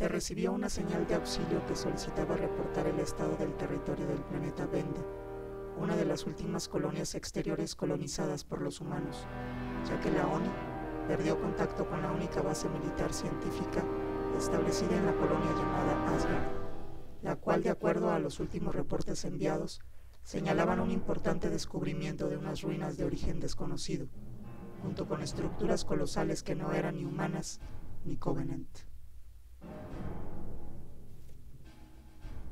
se recibió una señal de auxilio que solicitaba reportar el estado del territorio del planeta Venda, una de las últimas colonias exteriores colonizadas por los humanos, ya que la ONI perdió contacto con la única base militar científica establecida en la colonia llamada Asgard, la cual, de acuerdo a los últimos reportes enviados, señalaban un importante descubrimiento de unas ruinas de origen desconocido, junto con estructuras colosales que no eran ni humanas ni Covenant.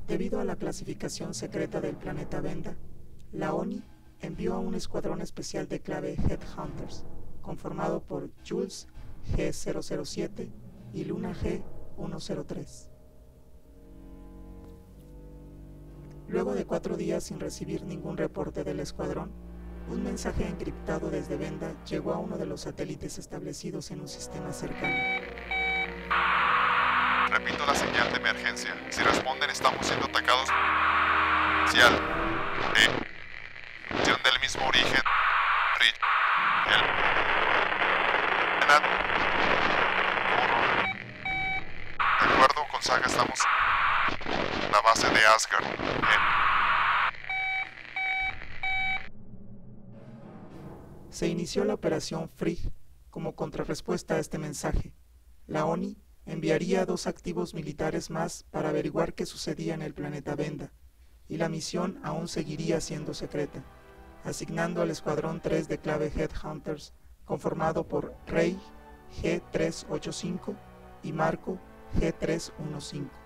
Debido a la clasificación secreta del planeta Venda, la ONI envió a un escuadrón especial de clave Headhunters, conformado por Jules G007 y Luna G103. Luego de 4 días sin recibir ningún reporte del escuadrón, un mensaje encriptado desde Venda llegó a uno de los satélites establecidos en un sistema cercano. Repito la señal de emergencia. Si responden, estamos siendo atacados. Cial. Son del mismo origen. Free. De acuerdo con Saga, estamos en la base de Asgard. Se inició la operación Free como contrarrespuesta a este mensaje. La ONI enviaría 2 activos militares más para averiguar qué sucedía en el planeta Venda, y la misión aún seguiría siendo secreta, asignando al escuadrón 3 de clave Headhunters, conformado por Rey G-385 y Marco G-315.